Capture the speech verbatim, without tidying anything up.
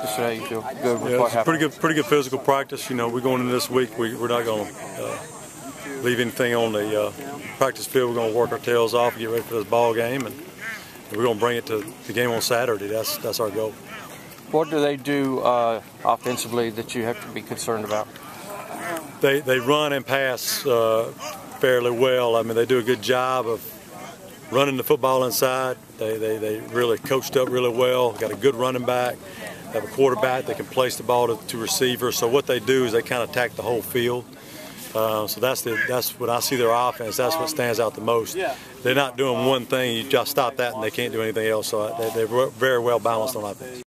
Today, you feel good? Yeah, it's pretty good, pretty good physical practice. You know, we're going into this week. We, we're not going to uh, leave anything on the uh, practice field. We're going to work our tails off and get ready for this ball game, and we're going to bring it to the game on Saturday. That's that's our goal. What do they do uh, offensively that you have to be concerned about? They they run and pass uh, fairly well. I mean, they do a good job of running the football inside. They they they really coached up really well. Got a good running back. Have a quarterback that can place the ball to, to receivers. So what they do is they kind of attack the whole field. Uh, so that's the that's what I see their offense. That's what stands out the most. They're not doing one thing. You just stop that, and they can't do anything else. So they, they're very well balanced on offense.